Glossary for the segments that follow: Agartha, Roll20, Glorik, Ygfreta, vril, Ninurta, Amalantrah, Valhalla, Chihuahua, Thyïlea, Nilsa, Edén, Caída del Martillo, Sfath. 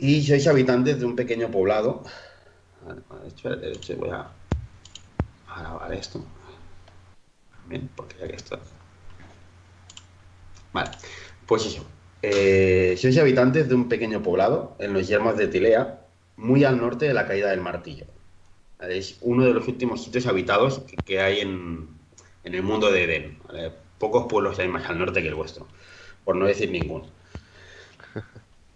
y sois habitantes de un pequeño poblado. De hecho, voy a grabar esto también, porque ya que está. Vale, pues eso. Sois habitantes de un pequeño poblado en los yermos de Thyïlea, muy al norte de la Caída del Martillo. ¿Vale? Es uno de los últimos sitios habitados que hay en el mundo de Edén. ¿Vale? Pocos pueblos hay más al norte que el vuestro, por no decir ninguno.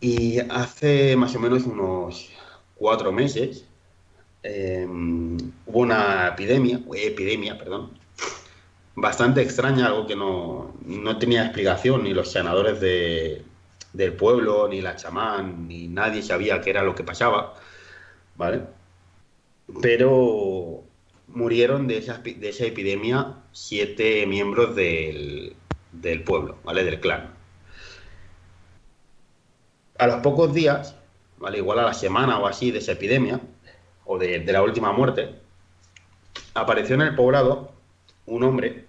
Y hace más o menos unos 4 meses hubo una epidemia, bastante extraña, algo que no tenía explicación, ni los sanadores del pueblo, ni la chamán, ni nadie sabía qué era lo que pasaba, ¿vale? Pero murieron de esa epidemia 7 miembros del pueblo, ¿vale? Del clan. A los pocos días, ¿vale? Igual a la semana o así de esa epidemia, o de la última muerte, apareció en el poblado un hombre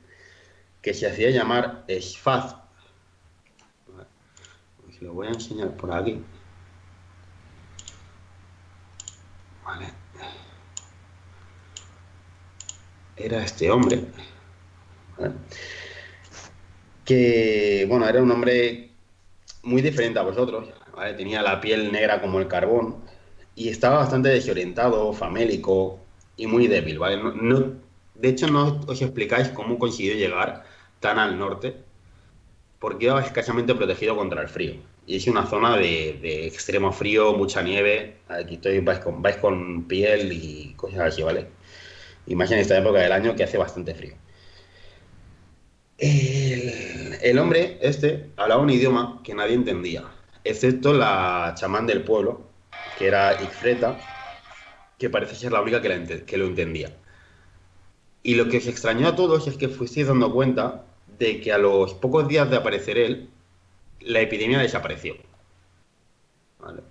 que se hacía llamar Sfath. Os lo voy a enseñar por aquí. Vale. Era este hombre, ¿vale? Que, bueno, era un hombre muy diferente a vosotros, ¿vale? Tenía la piel negra como el carbón y estaba bastante desorientado, famélico y muy débil, ¿vale? De hecho, no os explicáis cómo consiguió llegar tan al norte, porque iba escasamente protegido contra el frío. Y es una zona de extremo frío, mucha nieve. Aquí vais con piel y cosas así, ¿vale? Y más en esta época del año que hace bastante frío. El hombre este hablaba un idioma que nadie entendía, excepto la chamán del pueblo, que era Ygfreta, que parece ser la única que lo entendía. Y lo que os extrañó a todos es que fuisteis dando cuenta de que a los pocos días de aparecer él, la epidemia desapareció. ¿Vale?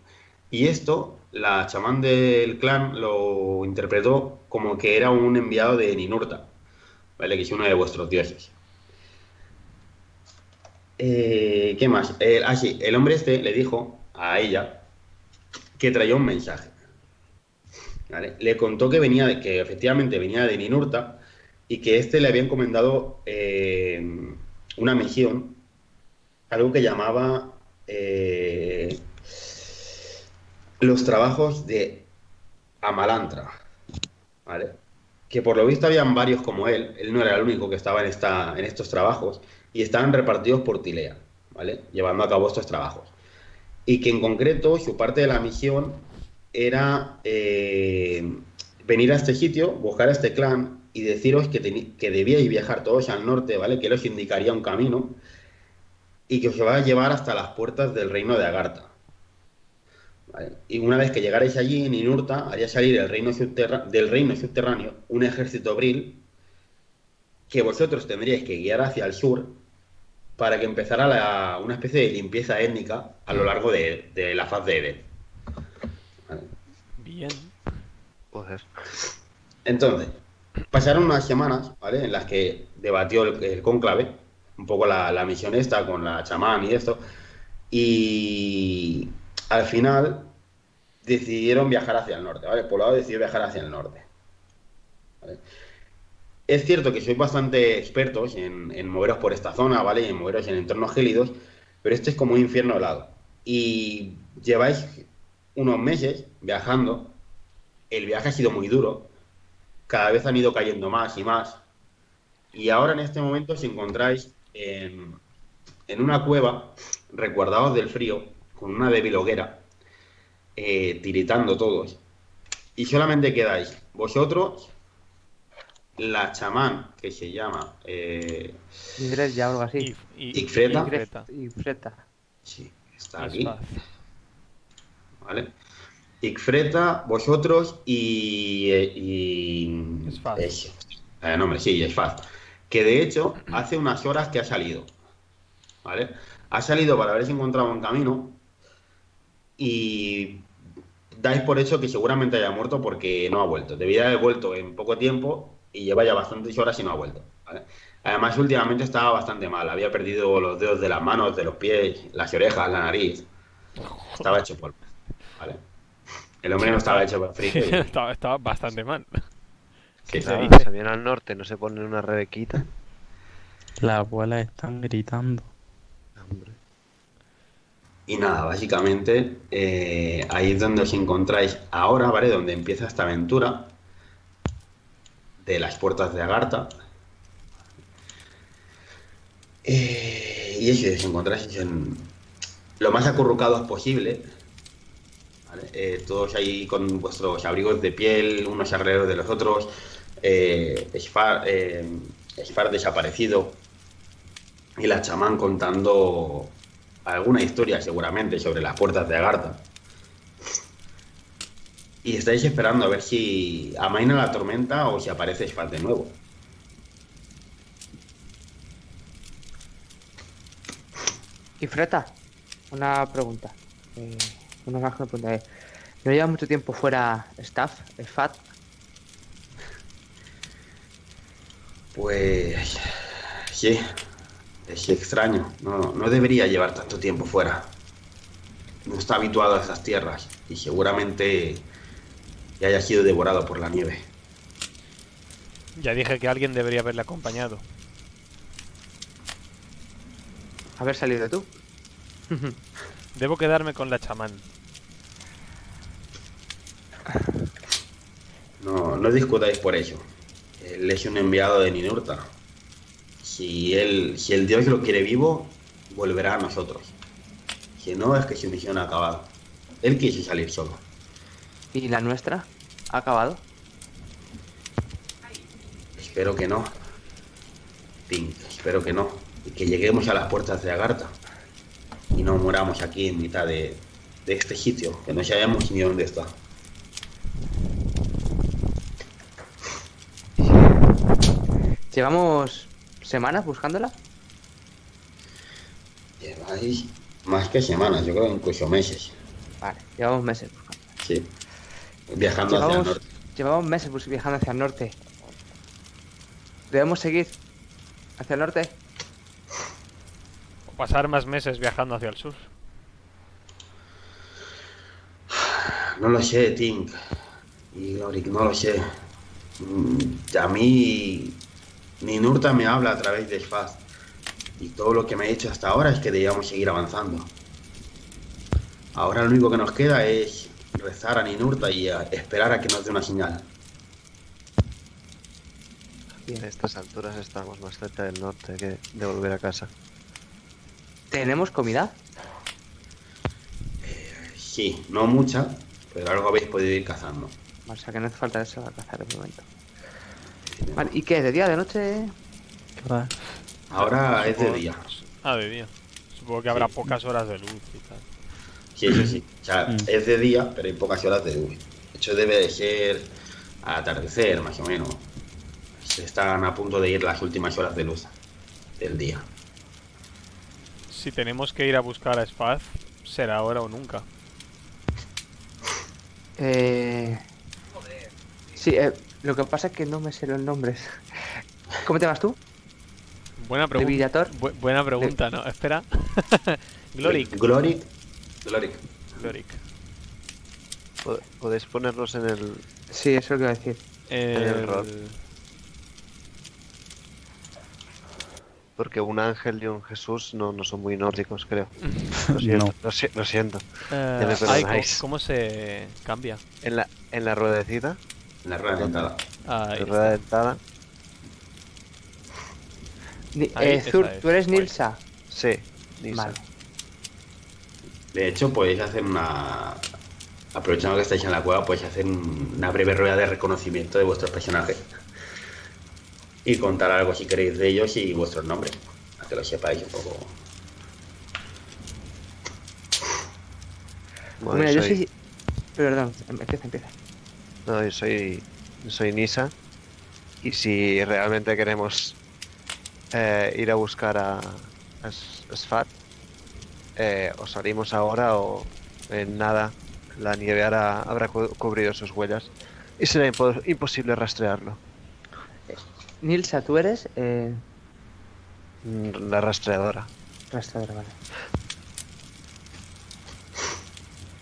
Y esto, la chamán del clan lo interpretó como que era un enviado de Ninurta, ¿vale? Que es uno de vuestros dioses. ¿Qué más? El hombre este le dijo a ella que traía un mensaje. ¿Vale? Le contó que efectivamente venía de Ninurta, y que éste le había encomendado una misión, algo que llamaba los trabajos de Amalantrah, ¿vale? Que por lo visto habían varios como él no era el único que estaba en estos trabajos, y estaban repartidos por Thyïlea, ¿vale? Llevando a cabo estos trabajos, y que en concreto su parte de la misión era venir a este sitio, buscar a este clan, y deciros que debíais viajar todos al norte, ¿vale? Que os indicaría un camino y que os va a llevar hasta las puertas del reino de Agartha, ¿vale? Y una vez que llegarais allí, Ninurta haría salir del reino subterráneo un ejército vril que vosotros tendríais que guiar hacia el sur para que empezara una especie de limpieza étnica a lo largo de la faz de Edén. ¿Vale? Bien. Joder. Entonces, pasaron unas semanas, ¿vale? En las que debatió el cónclave un poco la misión esta con la chamán y esto, y al final decidieron viajar hacia el norte, ¿vale? El poblado decidió viajar hacia el norte, ¿vale? Es cierto que sois bastante expertos en moveros por esta zona, ¿vale? Y en moveros en entornos gélidos, pero este es como un infierno helado. Y lleváis unos meses viajando, el viaje ha sido muy duro, cada vez han ido cayendo más y más, y ahora en este momento os encontráis en una cueva, resguardados del frío, con una débil hoguera, tiritando todos, y solamente quedáis vosotros, la chamán, que se llama Ygfreta, o algo así. Ygfreta. Sí, está aquí. Vale. Ygfreta, vosotros y Sfath. Sfath. Que de hecho, hace unas horas que ha salido. ¿Vale? Ha salido para haberse encontrado un camino. Y dais por hecho que seguramente haya muerto porque no ha vuelto. Debía haber vuelto en poco tiempo. Y lleva ya bastantes horas y no ha vuelto, ¿vale? Además, últimamente estaba bastante mal. Había perdido los dedos de las manos, de los pies, las orejas, la nariz. Estaba hecho polvo. ¿vale? El hombre no estaba hecho para frito. Y... estaba bastante mal. ¿Qué se viene al norte? ¿No se pone una rebequita? Las abuelas están gritando. Hombre. Y nada, básicamente ahí es donde os encontráis ahora, ¿vale? Donde empieza esta aventura de las puertas de Agartha. Y eso, os encontráis en lo más acurrucados posible. ¿Vale? Todos ahí con vuestros abrigos de piel, unos alrededor de los otros. Sfath desaparecido y la chamán contando alguna historia seguramente sobre las puertas de Agartha. Y estáis esperando a ver si amaina la tormenta o si aparece Sfath de nuevo. Ygfreta, una pregunta. ¿No lleva mucho tiempo fuera Sfath? Pues... sí. Es extraño. No debería llevar tanto tiempo fuera. No está habituado a estas tierras. Y seguramente... ya haya sido devorado por la nieve. Ya dije que alguien debería haberle acompañado. ¿Haber salido tú? Debo quedarme con la chamán. No discutáis por ello. Él es un enviado de Ninurta. Si el dios lo quiere vivo, volverá a nosotros. Si no, es que su misión ha acabado. Él quiso salir solo. ¿Y la nuestra? ¿Ha acabado? Espero que no. Pink, espero que no. Y que lleguemos a las puertas de Agartha. Y no muramos aquí en mitad de este sitio, que no sabemos ni dónde está. ¿Llevamos semanas buscándola? Lleváis más que semanas, yo creo que incluso meses. Vale, llevamos meses buscándola. Sí, viajando hacia el norte. Llevamos meses viajando hacia el norte. ¿Debemos seguir hacia el norte? ¿O pasar más meses viajando hacia el sur? No lo sé, Tink. Y Glorik, no lo sé. A mí... Ninurta me habla a través de Sfath. Y todo lo que me ha dicho hasta ahora es que debíamos seguir avanzando. Ahora lo único que nos queda es rezar a Ninurta y a esperar a que nos dé una señal. Y en estas alturas estamos más cerca del norte que de volver a casa. ¿Tenemos comida? Sí, no mucha, pero algo habéis podido ir cazando. O sea que no hace falta eso para cazar de momento. Vale, ¿y qué? ¿De día? ¿De noche? Ahora es de día. Ah, de día. Supongo que habrá pocas horas de luz y tal. Sí. O sea, es de día, pero hay pocas horas de luz. De hecho, debe de ser al atardecer, más o menos. Se están a punto de ir las últimas horas de luz del día. Si tenemos que ir a buscar a Sfath, será ahora o nunca. Sí, lo que pasa es que no me sé los nombres. ¿Cómo te vas tú? Buena pregunta. Buena pregunta, ¿no? Espera. Glorik. ¿Podéis ponerlos en el...? Sí, eso es lo que iba a decir. En el rol. Porque un ángel y un Jesús no son muy nórdicos, creo. Lo siento. ¿Cómo se cambia? ¿En la ruedecita? La rueda dentada. ¿Tú eres Nilsa? Sí, Nilsa. Vale. De hecho, podéis hacer una... aprovechando que estáis en la cueva, podéis hacer una breve rueda de reconocimiento de vuestros personajes. Y contar algo, si queréis, de ellos y vuestros nombres. Para que lo sepáis un poco. Bueno, mira, yo soy... Perdón, empieza. No, yo soy Nisa, y si realmente queremos ir a buscar a Sfath, o salimos ahora o en nada, la nieve habrá cubrido sus huellas y será imposible rastrearlo. Nilsa, ¿tú eres? La rastreadora. Rastreadora, vale.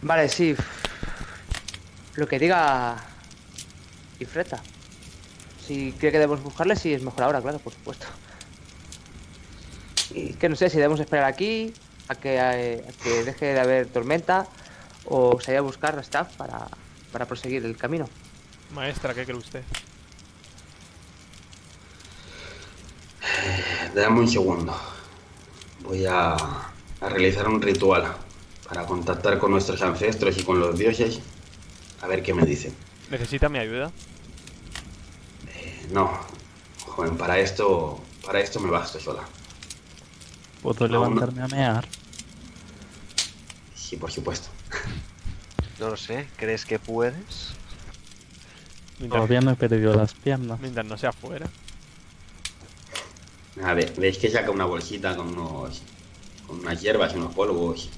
Vale, sí. lo que diga Ygfreta. Si cree que debemos buscarle, sí, es mejor ahora, claro, por supuesto. Y que no sé si debemos esperar aquí a que deje de haber tormenta o salir a buscar a Sfath para proseguir el camino. Maestra, ¿qué cree usted? Dame un segundo. Voy a realizar un ritual para contactar con nuestros ancestros y con los dioses. A ver qué me dicen. ¿Necesita mi ayuda? No, joven, para esto me basto sola. ¿Puedo levantarme a mear? Sí, por supuesto. No lo sé, ¿crees que puedes? Todavía no he perdido las piernas. Mientras no sea afuera. A ver, veis que saca una bolsita con unas hierbas y unos polvos.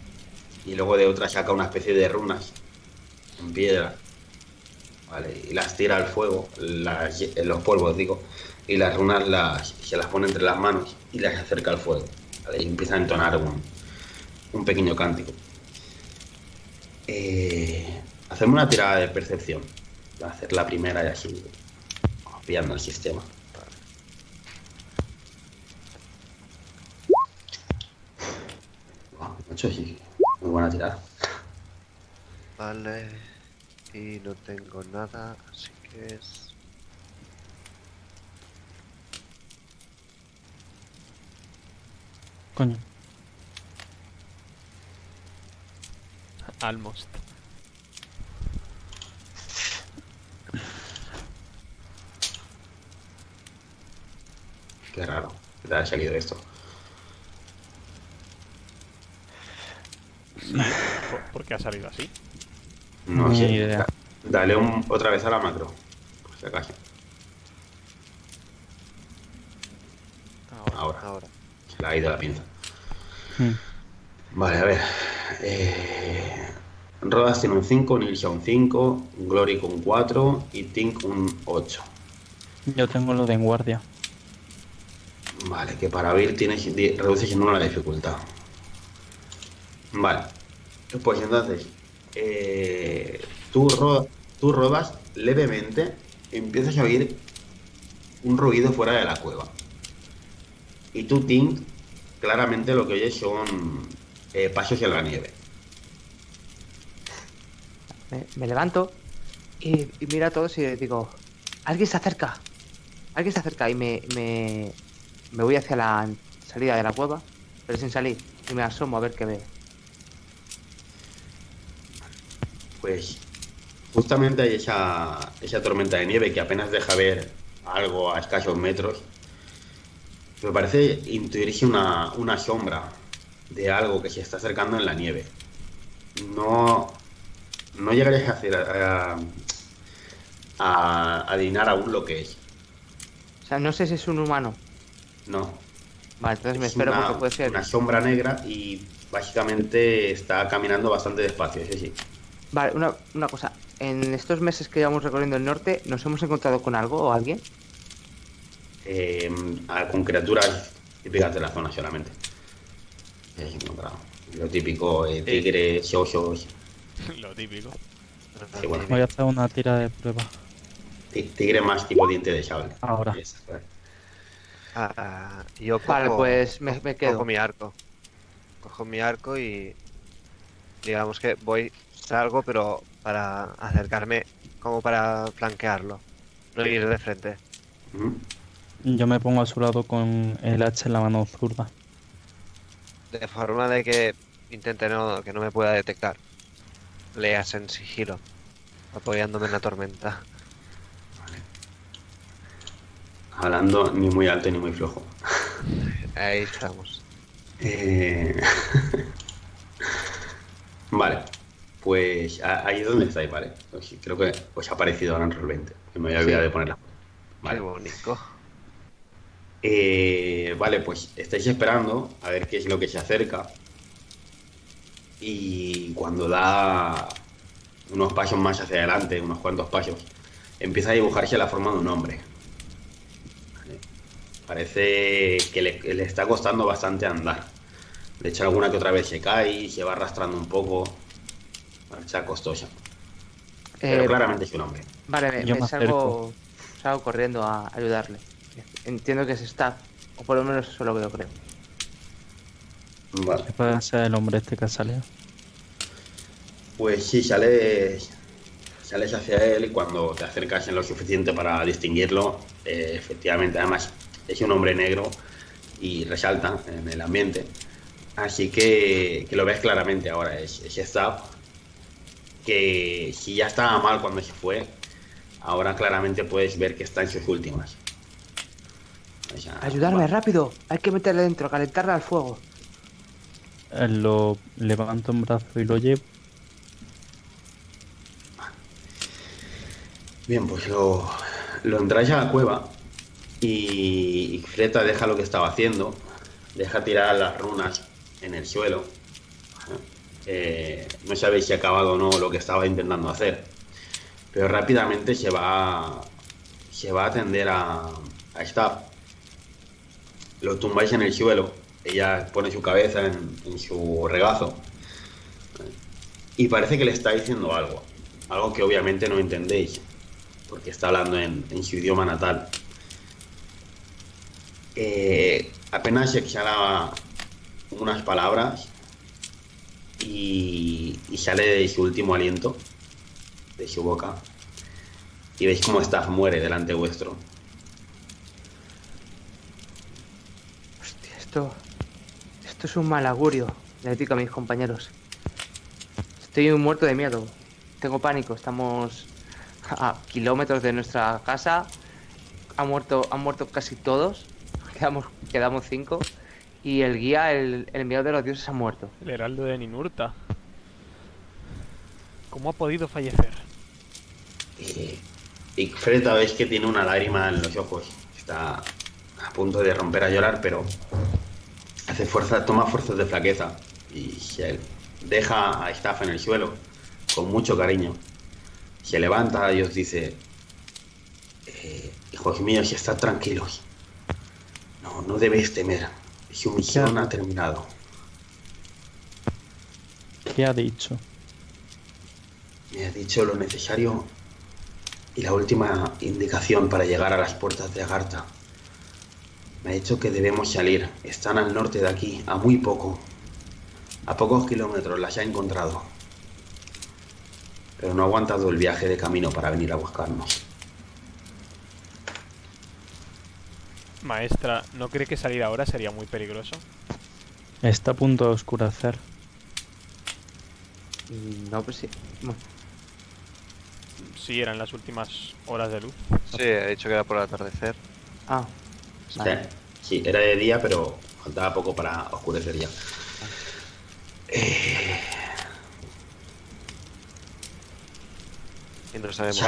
Y luego de otra saca una especie de runas en piedra. Vale, y las tira al fuego, los polvos digo. Y las runas se las pone entre las manos y las acerca al fuego. Vale, y empieza a entonar un pequeño cántico. Hacemos una tirada de percepción. Va a hacer la primera y así copiando el sistema. Wow, 8 sí. Muy buena tirada. Vale. Y no tengo nada, así que es... Coño. Almost. Qué raro que te haya salido esto. Sí, ¿por qué ha salido así? No sé. Idea. Dale otra vez a la macro, por si acaso. Ahora. Se la ha ido la pinza. Vale, a ver. Rodas tiene un 5, Nilsa un 5, Glory con 4 y Tink un 8. Yo tengo lo de en guardia. Vale, que para Vir reduces en 1 la dificultad. Vale. Pues entonces... tú rodas levemente, empiezas a oír un ruido fuera de la cueva. Y tú, Tink, claramente lo que oyes son pasos en la nieve. Me levanto y miro a todos y digo, alguien se acerca, alguien se acerca. Y me voy hacia la salida de la cueva, pero sin salir, y me asomo a ver qué veo. Pues justamente hay esa tormenta de nieve que apenas deja ver algo a escasos metros. Me parece intuirse una sombra de algo que se está acercando en la nieve. No llegaréis a adivinar aún lo que es. O sea, no sé si es un humano. No. Vale, entonces me espero porque puede ser. Una sombra negra y básicamente está caminando bastante despacio, eso sí. Vale, una cosa. En estos meses que llevamos recorriendo el norte, ¿nos hemos encontrado con algo o alguien? Con criaturas típicas de la zona solamente. Lo típico, tigres, osos. Lo típico. Sí, bueno. Voy a hacer una tira de prueba. Tigre más tipo diente de sable. Ahora. Yes, vale. Yo cojo, vale, pues me quedo. Cojo mi arco. Y... digamos que voy... Salgo, pero para acercarme, como para flanquearlo, no ir de frente. Yo me pongo a su lado con el hacha en la mano zurda. De forma de que intente que no me pueda detectar. Leas en sigilo, apoyándome en la tormenta. Vale. Hablando ni muy alto ni muy flojo. Ahí estamos. Vale. Pues ahí es donde estáis, vale. Creo que os ha parecido ahora en Roll20. Que me había olvidado de ponerla. Vale. Qué bonito. Vale, pues estáis esperando a ver qué es lo que se acerca. Y cuando da unos pasos más hacia adelante, unos cuantos pasos, empieza a dibujarse la forma de un hombre. Vale. Parece que le está costando bastante andar. De hecho, alguna que otra vez se cae y se va arrastrando un poco. Marcha costosa. Pero claramente es un hombre. Vale, yo me salgo corriendo a ayudarle. Entiendo que es Sfath, o por lo menos eso es lo que yo creo. Vale. ¿Qué pasa el hombre este que ha salido? Pues sí, sales hacia él y cuando te acercas en lo suficiente para distinguirlo, efectivamente, además es un hombre negro y resalta en el ambiente. Así que lo ves claramente ahora, es Sfath, que si ya estaba mal cuando se fue, ahora claramente puedes ver que está en sus últimas. O sea, ayudarme, va. Rápido, hay que meterle dentro, calentarla al fuego. Lo levanto un brazo y lo llevo. Bien, pues lo entráis a la cueva y Ygfreta deja lo que estaba haciendo, deja tirar las runas en el suelo. No sabéis si ha acabado o no lo que estaba intentando hacer, pero rápidamente se va a atender a Sfath. Lo tumbáis en el suelo, ella pone su cabeza en su regazo y parece que le está diciendo algo que obviamente no entendéis, porque está hablando en su idioma natal. Apenas exhalaba unas palabras y sale de su último aliento, de su boca, y veis cómo Sfath muere delante vuestro. Hostia, esto es un mal augurio, le digo a mis compañeros. Estoy muerto de miedo, tengo pánico, estamos a kilómetros de nuestra casa, han muerto casi todos, quedamos 5. Y el guía, el enviado de los dioses, ha muerto. El heraldo de Ninurta. ¿Cómo ha podido fallecer? Ygfreta, veis que tiene una lágrima en los ojos. Está a punto de romper a llorar, pero toma fuerzas de flaqueza. Y se deja a Sfath en el suelo, con mucho cariño. Se levanta y os dice: hijos míos, estad tranquilos. No debéis temer. Su misión ha terminado. ¿Qué ha dicho? Me ha dicho lo necesario y la última indicación para llegar a las puertas de Agartha. Me ha dicho que debemos salir. Están al norte de aquí, a muy poco. A pocos kilómetros las ha encontrado. Pero no ha aguantado el viaje de camino para venir a buscarnos. Maestra, ¿no cree que salir ahora sería muy peligroso? Está a punto de oscurecer. No, pues sí. No. Sí, eran las últimas horas de luz. Sí, he dicho que era por el atardecer. Ah, vale. Sí, era de día, pero faltaba poco para oscurecer ya. Y no sabemos.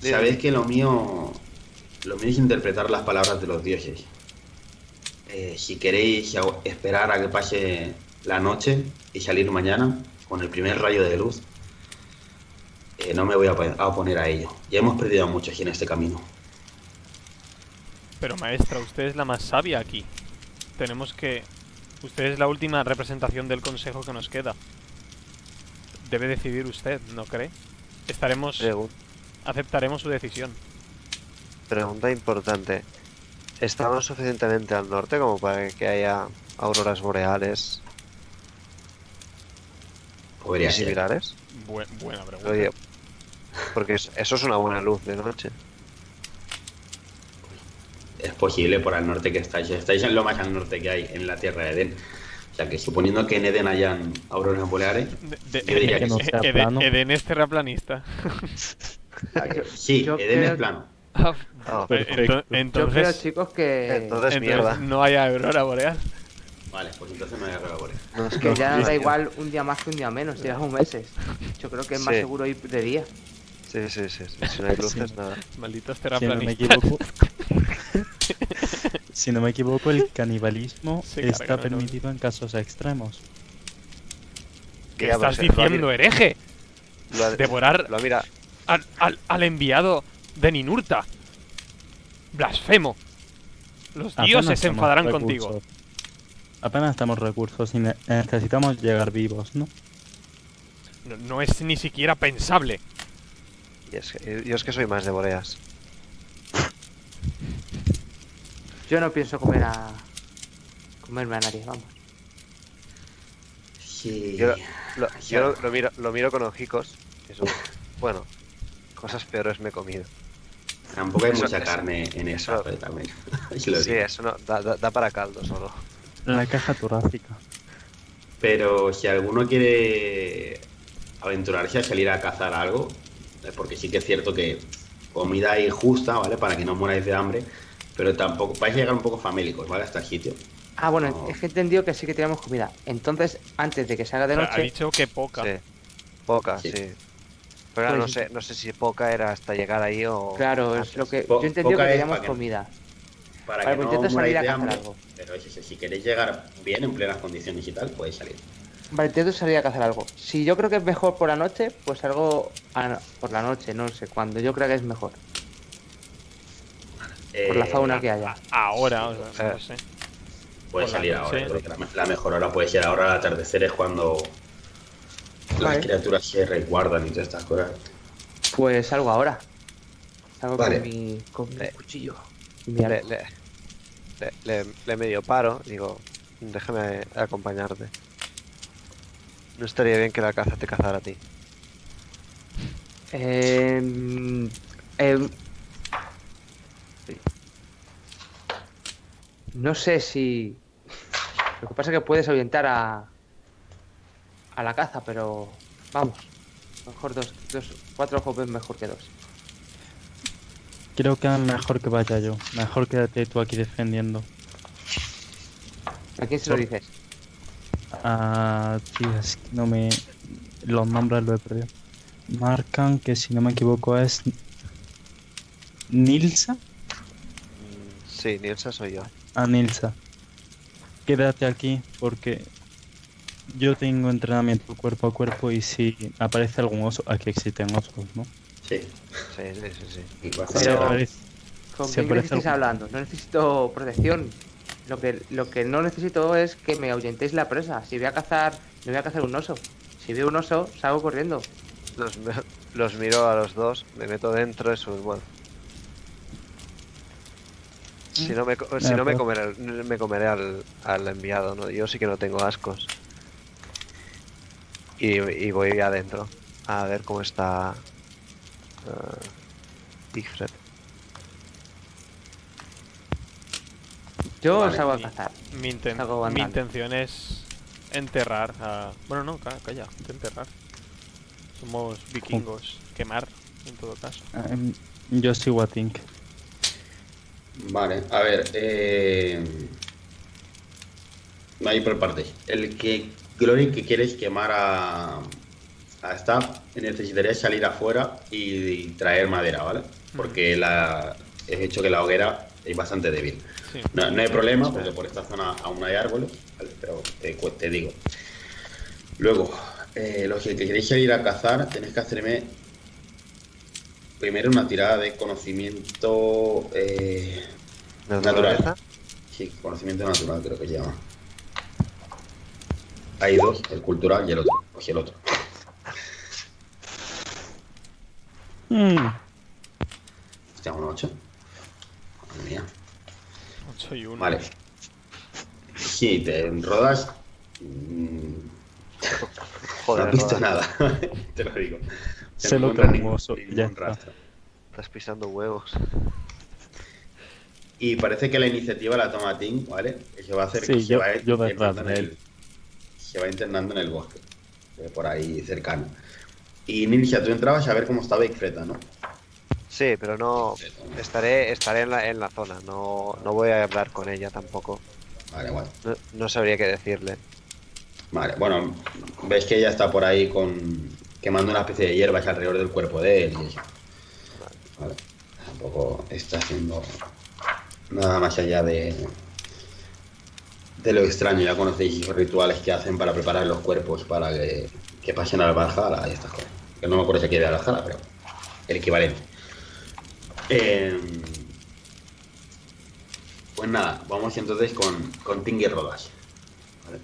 ¿Sabéis que lo mío es interpretar las palabras de los dioses? Si queréis esperar a que pase la noche y salir mañana con el primer rayo de luz, no me voy a oponer a ello. Ya hemos perdido a muchos en este camino. Pero maestra, usted es la más sabia aquí. Usted es la última representación del consejo que nos queda. Debe decidir usted, ¿no cree? Aceptaremos su decisión. Pregunta importante. ¿Estamos suficientemente al norte como para que haya auroras boreales? ¿Podría ser similares? Buena pregunta. Oye, porque eso es una buena luz de noche. Es posible por el norte que estáis. Estáis en lo más al norte que hay en la tierra de Edén. O sea que suponiendo que en Edén hayan auroras boreales, yo diría que no. Edén es terraplanista. Sí, Edén es plano. Oh, entonces, yo creo, chicos, que entonces no hay aurora boreal. Vale, pues entonces no hay aurora boreal. No, es que ya da igual un día más que un día menos, será un mes. Yo creo que es más seguro ir de día. Sí. Si no hay luces, nada. Malditos terraplanistas. Si no me equivoco, el canibalismo está permitido en casos extremos. ¿Qué estás diciendo, hereje? Devorar al enviado de Ninurta. Blasfemo. Los dioses se enfadarán contigo. Apenas estamos recursos y necesitamos llegar vivos, ¿no? No es ni siquiera pensable Yo es que soy más de Boreas. Yo no pienso comerme a nadie, vamos. Sí. Yo lo miro con ojicos. Eso. Bueno, cosas peores me he comido. Tampoco hay mucha carne en esa también. Sí, eso no, da para caldo solo. La caja torácica. Pero si alguno quiere aventurarse a salir a cazar algo, porque sí que es cierto que comida injusta, ¿vale? Para que no muráis de hambre, pero tampoco vais a llegar un poco famélicos, ¿vale? Hasta el sitio. Ah, bueno, no. Es que he entendido que sí que teníamos comida. Entonces, antes de que salga de noche... Ha dicho que poca. Sí. Poca, sí. Pero pues, no sé si poca era hasta llegar ahí o... Claro, antes. Es lo que... Yo he entendido que teníamos comida. Para que no muráis salir a de hambre. Algo. Pero si queréis llegar bien en plenas condiciones y tal, podéis salir. Vale, intento salir a cazar algo. Si yo creo que es mejor por la noche, pues algo por la noche, no sé cuándo. Yo creo que es mejor. Por la fauna que haya. Ahora, sí, no sé. Puede salir ahora. Sí. La mejor hora puede ser ahora. Al atardecer es cuando las criaturas se resguardan y todas estas cosas. Pues salgo ahora. Salgo con mi cuchillo. Le medio paro, digo, déjame acompañarte. No estaría bien que la caza te cazara a ti. No sé si... Lo que pasa es que puedes orientar a la caza, pero... Vamos. Mejor cuatro ojos ven mejor que dos. Creo que mejor que vaya yo. Mejor quédate tú aquí defendiendo. ¿A quién se lo dices? Ah, tío, es que no me... Los nombres los he perdido. Marcan, que si no me equivoco es... ¿Nilsa? Sí, Nilsa soy yo. Ah, Nilsa. Quédate aquí porque... Yo tengo entrenamiento cuerpo a cuerpo y si aparece algún oso... Aquí existen osos, ¿no? Sí. Sí. ¿Con quién me estáis hablando? No necesito protección. Lo que no necesito es que me ahuyentéis la presa. Si voy a cazar, no voy a cazar un oso. Si veo un oso, salgo corriendo. Los miro a los dos, me meto dentro, eso es bueno. Si no me comeré al enviado, ¿no? Yo sí que no tengo ascos. Y voy adentro a ver cómo está Ygfreta. Yo os hago a cazar. Mi intención es enterrar a... Bueno, no, calla, enterrar. Somos vikingos. Quemar, en todo caso. Yo soy Watink. Vale, a ver. Ahí por partes. El que, Glory, que quieres quemar a Staff, necesitaría salir afuera y traer madera, ¿vale? Porque he hecho que la hoguera es bastante débil. Sí. No hay problema, porque por esta zona aún hay árboles, ¿vale? Pero te digo. Luego, los que queréis salir a cazar, tenéis que hacerme primero una tirada de conocimiento natural. Sí, conocimiento natural creo que se llama. Hay dos, el cultural y el otro. Cogí el otro. Hostia, un 8. Madre mía. 8 y 1. Vale. Sí, te rodas. Joder, no has visto nada. Te lo digo. Se lo traigo. Estás pisando huevos. Y parece que la iniciativa la toma Tim, ¿vale? Se va a hacer que se va internando en el bosque. Por ahí cercano. Y Nilsa, tú entrabas a ver cómo estaba Ygfreta, ¿no? Sí, pero no. Estaré en la zona. No voy a hablar con ella tampoco. Vale, bueno. No sabría qué decirle. Vale, bueno, ves que ella está por ahí quemando una especie de hierbas alrededor del cuerpo de él y eso. Vale. Tampoco está haciendo nada más allá de lo extraño. Ya conocéis los rituales que hacen para preparar los cuerpos para que pasen al Valhalla y estas cosas. Que no me acuerdo si aquí era Valhalla, pero el equivalente. Pues nada, vamos entonces con Ting y Rodas. ¿Vale?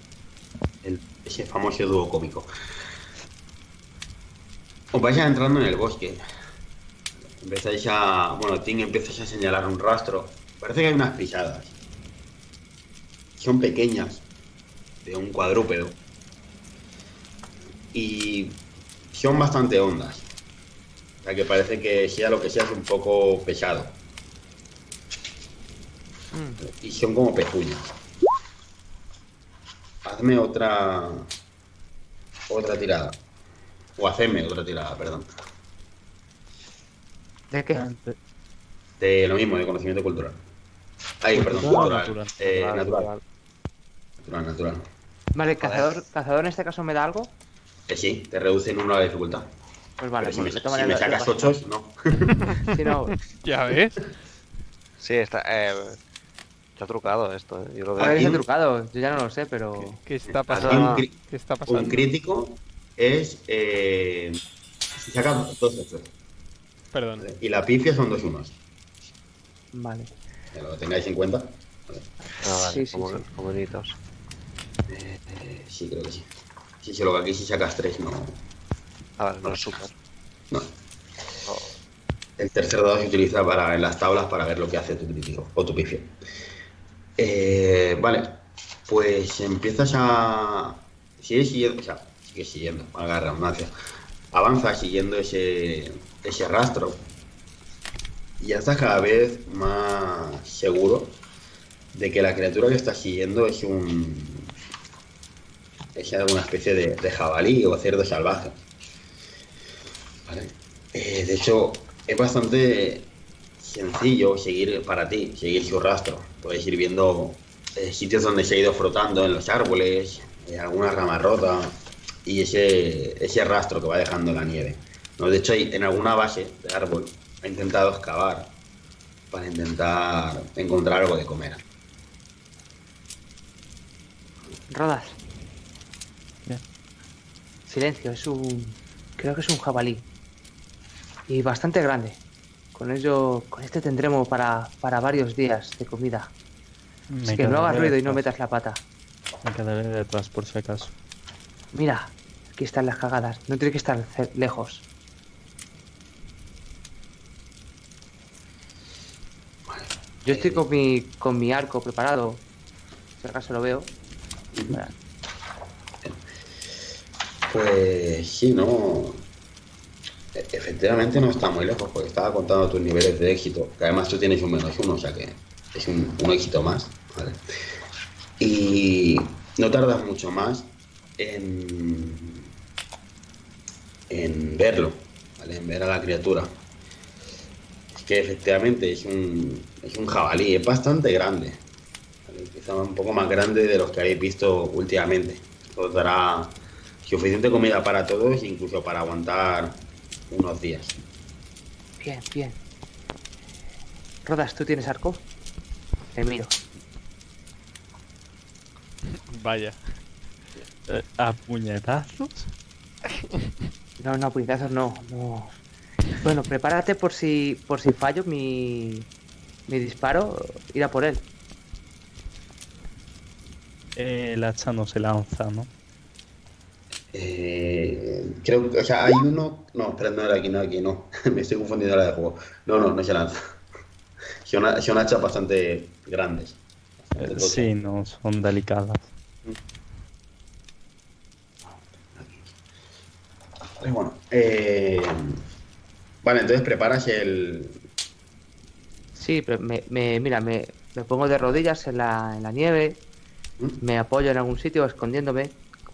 Ese famoso dúo cómico. Os vais entrando en el bosque. Empezáis a... Bueno, Tim empieza a señalar un rastro. Parece que hay unas pisadas. Son pequeñas. De un cuadrúpedo. Y son bastante hondas. O sea que parece que sea lo que sea es un poco pesado. Y son como pezuñas. Hazme otra... Otra tirada. O haceme otra tirada, perdón. ¿De qué? De lo mismo, de conocimiento cultural. Ahí, perdón, cultural. Natural. Vale, ¿el cazador en este caso me da algo? Sí, te reducen uno la dificultad. Pues vale, pero si me sacas 8, no. Si no. ¿Ya ves? Sí, está trucado esto. Yo lo veo. A ver, está trucado, yo ya no lo sé, pero... ¿Qué está pasando? ¿Qué está pasando? Un crítico es... Si sacas 2 8. Perdón. Y la pifia son 2 unos. Vale. Que lo tengáis en cuenta. Vale. Ah, vale, sí, sí. Comoditos. Sí, creo que sí. Sí, solo que aquí si sacas 3 no... Ah, vale, no lo super. No. Oh. El tercer dado se utiliza para, en las tablas para ver lo que hace tu crítico o tu pifia. Vale, pues empiezas a... Sigues siguiendo, o sea, sigues siguiendo, valga la redundancia. Avanzas siguiendo ese rastro y ya estás cada vez más seguro de que la criatura que estás siguiendo es alguna especie de jabalí o cerdo salvaje. ¿Vale? De hecho, es bastante sencillo seguir su rastro. Puedes ir viendo sitios donde se ha ido frotando en los árboles, alguna rama rota y ese rastro que va dejando la nieve. No, de hecho, en alguna base de árbol ha intentado excavar para intentar encontrar algo de comer. Rodas. Bien. Silencio, creo que es un jabalí. Y bastante grande. Con este tendremos para varios días de comida. Así que no hagas ruido y no metas la pata. Me quedaré detrás por si acaso. Mira, aquí están las cagadas. No tiene que estar lejos. Yo estoy con mi arco preparado. Si acaso lo veo. Mira. Pues sí, no. Efectivamente no está muy lejos porque estaba contando tus niveles de éxito. Que además tú tienes un -1, o sea que es un éxito más. ¿Vale? Y no tardas mucho más en verlo, ¿vale? En ver a la criatura. Es que efectivamente es un jabalí, es bastante grande. ¿Vale? Quizá un poco más grande de los que habéis visto últimamente. Os dará suficiente comida para todos, incluso para aguantar unos días. Bien, bien. Rodas, ¿tú tienes arco? Te miro. Vaya. ¿A puñetazos? No, a puñetazos no. Bueno, prepárate por si fallo mi disparo, ir a por él. El hacha no se lanza, ¿no? Creo que, o sea, hay uno... No, espera, no era aquí, no. Me estoy confundiendo ahora de juego. No se lanza. Son hachas bastante grandes. Sí, no, son delicadas. Pues bueno, vale, entonces preparas el... Sí, pero mira, me pongo de rodillas en la nieve. Me apoyo en algún sitio escondiéndome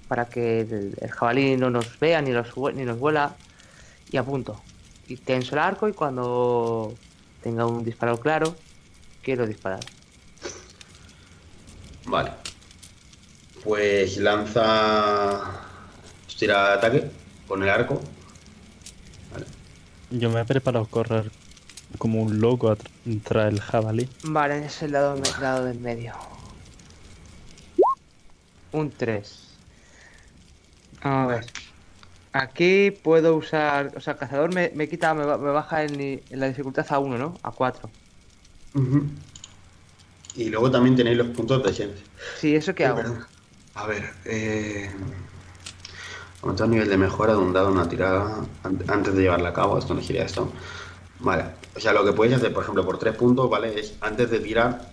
para que el jabalí no nos vea ni nos vuela, y apunto. Y tenso el arco y cuando tenga un disparo claro, quiero disparar. Vale. Pues lanza... Tira ataque con el arco. Vale. Yo me he preparado a correr como un loco tras el jabalí. Vale, es el lado del medio. Un 3. A ver, aquí puedo usar... O sea, el cazador me baja en la dificultad a 1, ¿no? A 4. Uh-huh. Y luego también tenéis los puntos de esencia. Sí, ¿eso qué hago? Perdón. A ver, aumentar el nivel de mejora de un dado, una tirada, antes de llevarla a cabo. Esto no sería esto. Vale, o sea, lo que podéis hacer, por ejemplo, por 3 puntos, ¿vale? Es antes de tirar,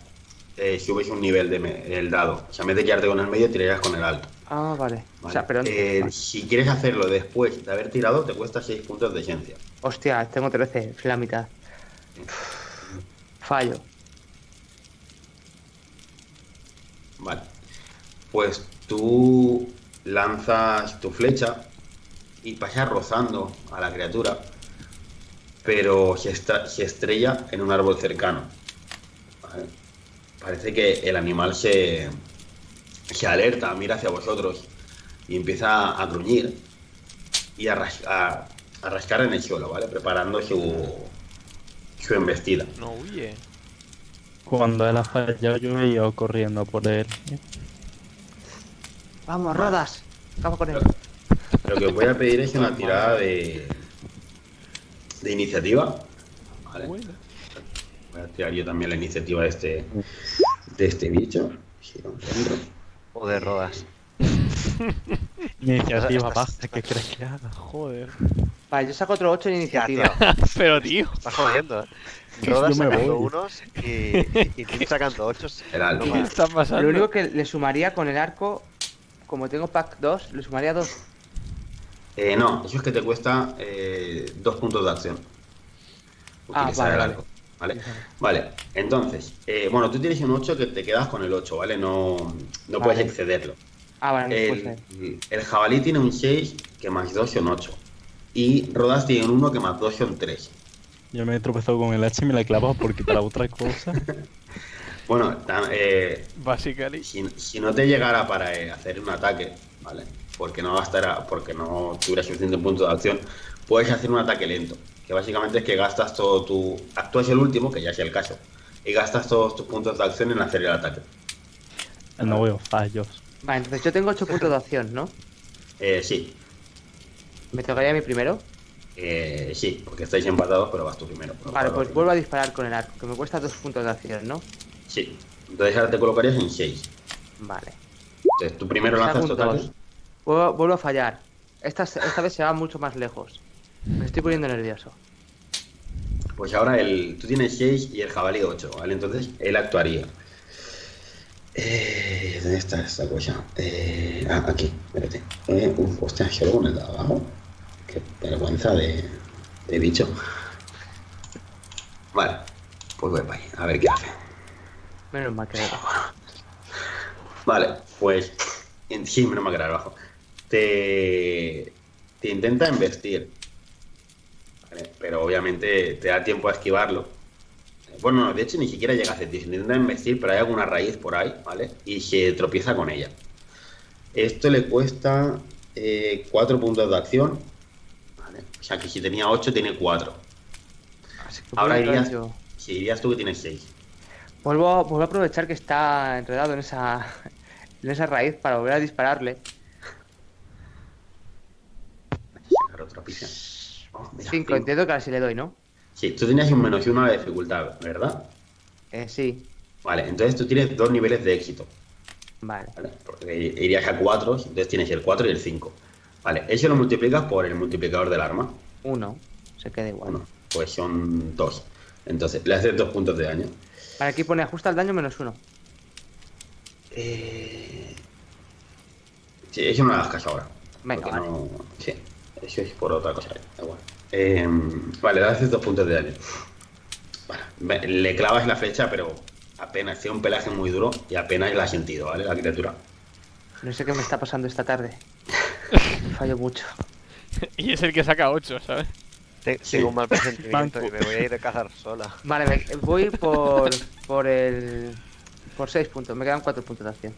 subís un nivel del dado. O sea, en vez de quedarte con el medio, tirarías con el alto. Ah, vale. O sea, pero si quieres hacerlo después de haber tirado, te cuesta 6 puntos de esencia. Hostia, tengo 13, es la mitad. Fallo. Vale. Pues tú lanzas tu flecha y pasas rozando a la criatura, pero se estrella en un árbol cercano. Vale. Parece que el animal se alerta, mira hacia vosotros y empieza a gruñir y a rascar en el suelo, ¿vale? Preparando su embestida. No huye. Cuando él ha fallado, yo he ido corriendo por él. Vamos, Rodas. Vamos con él. Lo que os voy a pedir es una tirada de iniciativa. Vale. Voy a tirar yo también la iniciativa de este bicho. Si lo encuentro. Joder, Rodas. Iniciativa baja, ¿qué crees que haga? Joder. Vale, yo saco otro 8 en iniciativa. Pero, tío. Estás jodiendo. Rodas sacando unos y tú sacando 8. Lo único que le sumaría con el arco, como tengo pack 2, le sumaría 2. No, eso es que te cuesta 2 puntos de acción. Ah, vale, vale. Vale, vale, entonces, bueno, tú tienes un 8 que te quedas con el 8, ¿vale? No puedes excederlo. Ah, vale, el jabalí tiene un 6 que más 2 son 8. Y Rodas tiene un 1 que más 2 son 3. Yo me he tropezado con el hacha y me la he clavado porque para otra cosa. Bueno, básicamente si no te llegara para hacer un ataque, ¿vale? Porque no gastara, porque no tuviera suficiente punto de acción, puedes hacer un ataque lento, que básicamente es que gastas todo tu... Actúas el último, que ya sea el caso, y gastas todos tus puntos de acción en hacer el ataque. No veo fallos. Vale, entonces yo tengo 8 puntos de acción, ¿no? Sí. ¿Me tocaría a mí primero? Sí, porque estáis empatados, pero vas tú primero. Vale, pues vuelvo a disparar con el arco, que me cuesta 2 puntos de acción, ¿no? Sí. Entonces ahora te colocarías en 6. Vale. Entonces tú primero lanzas totales. Vuelvo a fallar. Esta vez se va mucho más lejos. Me estoy poniendo nervioso. Pues ahora tú tienes 6 y el jabalí 8, ¿vale? Entonces él actuaría. ¿Dónde está esta cosa? Aquí, espérate. Hostia, solo con el de abajo. Qué vergüenza de bicho. Vale, pues voy para ahí, a ver qué hace. Menos mal que era. Vale, pues... Sí, menos mal que era abajo. Te intenta embestir. Vale, pero obviamente te da tiempo a esquivarlo. Bueno, no, de hecho ni siquiera llega a ti. Se intenta embestir, pero hay alguna raíz por ahí, ¿vale? Y se tropieza con ella. Esto le cuesta 4 puntos de acción. ¿Vale? O sea que si tenía 8, tiene 4. Ahora irías tú que tienes 6. Vuelvo a aprovechar que está enredado en esa raíz para volver a dispararle. Oh, 5, entiendo que ahora sí le doy, ¿no? Sí, tú tenías un -1 de dificultad, ¿verdad? Sí. Vale, entonces tú tienes 2 niveles de éxito. Vale. Vale, porque irías a 4, entonces tienes el 4 y el 5. Vale, eso lo multiplicas por el multiplicador del arma. 1, se queda igual. Bueno, pues son 2. Entonces, le haces 2 puntos de daño. Para aquí pone ajusta el daño -1. Sí, eso no lo hagas caso ahora. Venga, vale. No... Sí, eso es por otra cosa. Igual. Vale, le haces 2 puntos de daño. Vale, le clavas la flecha, pero apenas tiene un pelaje muy duro y apenas la ha sentido, ¿vale? La criatura. No sé qué me está pasando esta tarde. Me fallo mucho. Y es el que saca 8, ¿sabes? Tengo un mal presentimiento y me voy a ir a cazar sola. Vale, voy por 6 puntos. Me quedan 4 puntos de acción.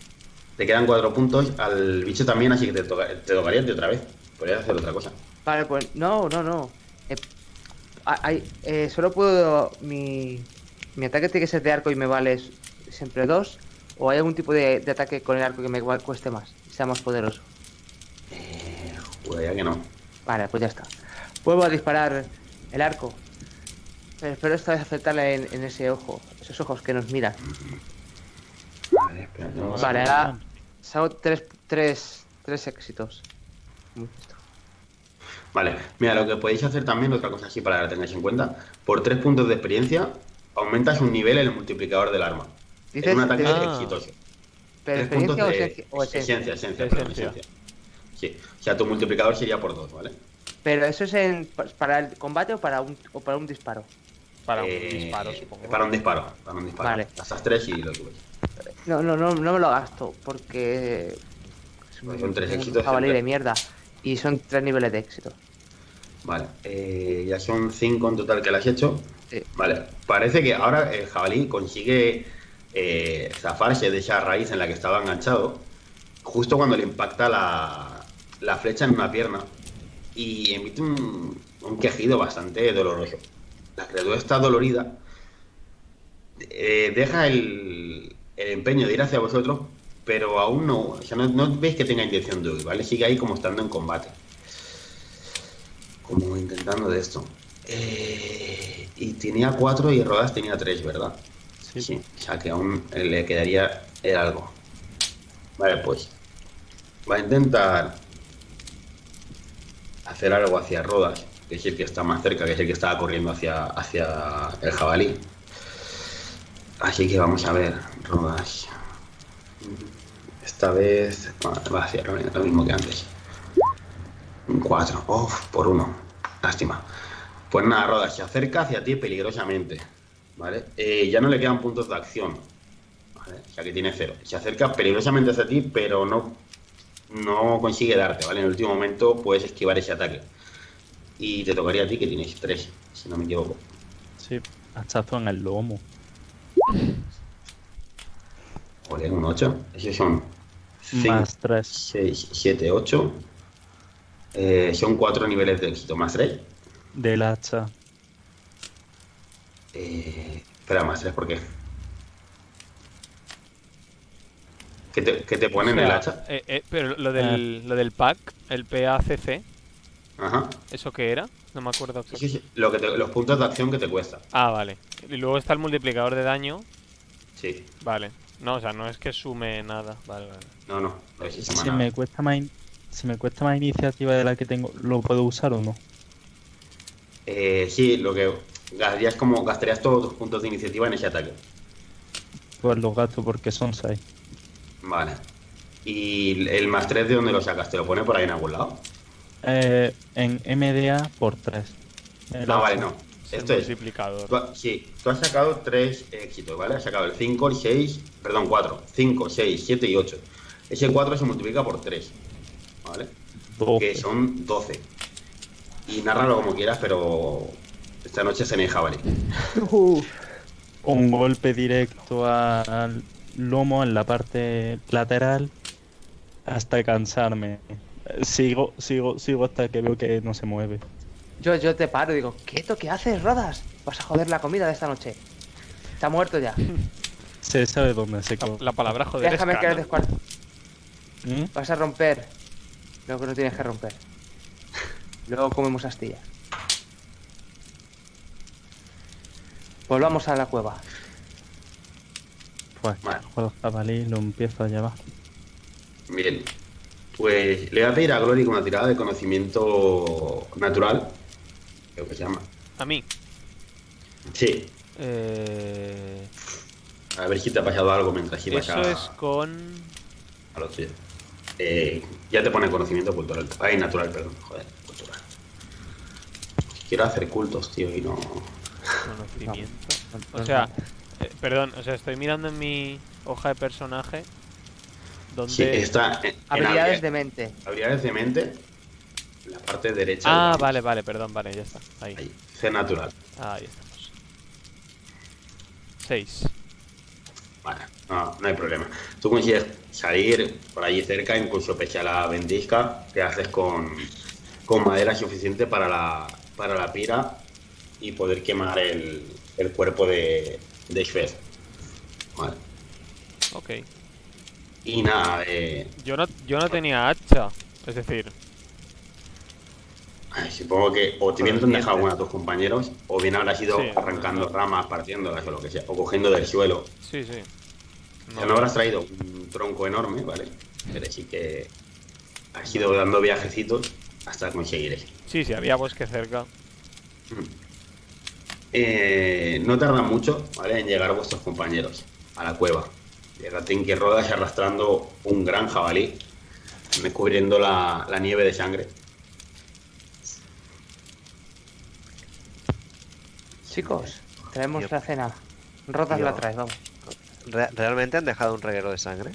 Te quedan 4 puntos al bicho también, así que te tocaría de otra vez. Podrías hacer otra cosa. Vale, pues no. Solo puedo... Mi ataque tiene que ser de arco y me vale siempre 2. ¿O hay algún tipo de ataque con el arco que me cueste más? Sea más poderoso. Pues ya que no. Vale, pues ya está. Vuelvo a disparar el arco. Pero espero esta vez acertarle en ese ojo. Esos ojos que nos miran. Vale, espera, vale, ahora salgo 3 éxitos. Vale, mira, lo que podéis hacer también, otra cosa así para que la tengáis en cuenta, por 3 puntos de experiencia aumentas un nivel en el multiplicador del arma. Dices, en un ataque exitoso. ¿Pero experiencia o esencia? Esencia. Sí, o sea, tu multiplicador sería por 2, ¿vale? Pero eso es para el combate o para un disparo. Para un disparo, supongo. Para un disparo. Vale. Gastas 3 y lo subes. No me lo gasto, porque... Pues son 3 éxitos. Jabalí de mierda. Y son 3 niveles de éxito. Vale, ya son 5 en total que las has hecho. Sí. Vale, parece que ahora el jabalí consigue zafarse de esa raíz en la que estaba enganchado, justo cuando le impacta la flecha en una pierna, y emite un quejido bastante doloroso. La criatura está dolorida, deja el empeño de ir hacia vosotros, pero aún no, o sea, no veis que tenga intención de huir, ¿vale? Sigue ahí como estando en combate, como intentando de esto. Y tenía 4 y Rodas tenía 3, ¿verdad? Sí. Sí, o sea que aún le quedaría el algo. Vale, pues va a intentar hacer algo hacia Rodas, que es el que está más cerca, que es el que estaba corriendo hacia el jabalí. Así que vamos a ver, Rodas. Esta vez va a hacer lo mismo que antes. Un 4, por 1. Lástima. Pues nada, Rodas, se acerca hacia ti peligrosamente, ¿vale? Ya no le quedan puntos de acción, ¿vale? O sea que tiene 0. Se acerca peligrosamente hacia ti, pero no consigue darte, ¿vale? En el último momento puedes esquivar ese ataque. Y te tocaría a ti, que tienes 3, si no me equivoco. Sí, hachazo en el lomo. Joder, un 8. Esos son 5, más 3. 6, 7, 8. Son 4 niveles de éxito, más 3. Del hacha. Espera, más 3, ¿por qué? ¿Qué te ponen, o sea, el hacha? Pero lo del pack, el PACC. Ajá. ¿Eso qué era? No me acuerdo. Sí. Los puntos de acción que te cuesta. Ah, vale. Y luego está el multiplicador de daño. Sí. Vale. No, o sea, no es que sume nada. Vale. No. Si me cuesta más iniciativa de la que tengo, ¿lo puedo usar o no? Sí, lo que gastarías todos tus puntos de iniciativa en ese ataque. Pues los gasto porque son 6. Vale. ¿Y el más 3 de dónde lo sacas? ¿Te lo pone por ahí en algún lado? En MDA por 3. Vale, no. Esto es multiplicador. Tú has sacado 3 éxitos, ¿vale? Has sacado el 5, el 6, perdón, 4. 5, 6, 7 y 8. Ese 4 se multiplica por 3, ¿vale? 12. Que son 12. Y nárralo como quieras, pero esta noche se me jabalí. Un golpe directo al lomo en la parte lateral hasta cansarme. Sigo hasta que veo que no se mueve. Yo te paro y digo, quieto, ¿qué haces, Rodas? Vas a joder la comida de esta noche. Está muerto ya. Se sabe dónde se cae. La palabra joder. Déjame es que le descuarto. Vas a romper lo que no tienes que romper. Luego comemos astillas. Volvamos a la cueva. Pues bueno, jabalí lo empiezo a llevar. Bien. Pues le voy a pedir a Glory una tirada de conocimiento natural. Creo que se llama. ¿A mí? Sí. A ver si te ha pasado algo mientras giras. Eso acá... es con... A lo tuyo. Ya te pone conocimiento cultural. Ay, natural, perdón. Joder, cultural. Quiero hacer cultos, tío, y no... Conocimiento. O sea, perdón, o sea, estoy mirando en mi hoja de personaje... Donde... Sí, está en habilidades de mente. Habilidades de mente, en la parte derecha. Ah, de vale, perdón, vale, ya está. Ahí. C natural. Ahí estamos. 6. Vale, no hay problema. Tú consigues salir por allí cerca, incluso pese a la ventisca, te haces con madera suficiente para la pira y poder quemar el cuerpo de Sfath. Vale. Ok. Y nada, Yo no tenía hacha, es decir... Supongo que o te hubieran dejado alguna de tus compañeros, o bien habrás ido arrancando ramas, partiéndolas o lo que sea, o cogiendo del suelo. Sí. O sea, no habrás traído un tronco enorme, ¿vale? Pero sí que has ido dando viajecitos hasta conseguir eso. Sí, había bosque cerca. No tardan mucho, ¿vale?, en llegar vuestros compañeros a la cueva. Llegate en que rodas arrastrando un gran jabalí, descubriendo la nieve de sangre. Chicos, traemos la cena. Rodas la traes, vamos. ¿Realmente han dejado un reguero de sangre?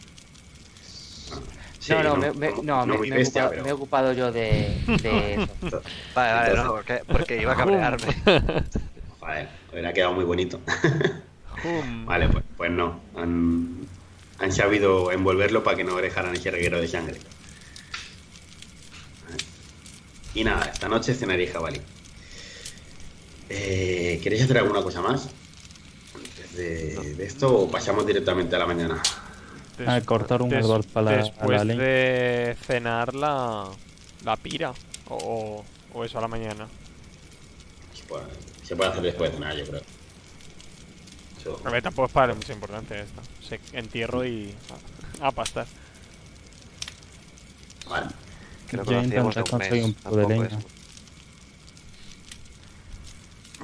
Sí, me he ocupado yo de eso. Vale, entonces, no, porque iba a cabrearme. Vale, hubiera quedado muy bonito. Vale, pues no. Han sabido envolverlo para que no dejaran ese reguero de sangre. Y nada, esta noche cenaréis jabalí. ¿Queréis hacer alguna cosa más antes de esto o pasamos directamente a la mañana? A cortar un árbol para después de cenar la pira o eso a la mañana. Se puede hacer después de cenar, yo creo. A ver, tampoco es para mucho importante esto. Se entierro y a pastar. Vale. Creo que intenté conseguir un poco de leña.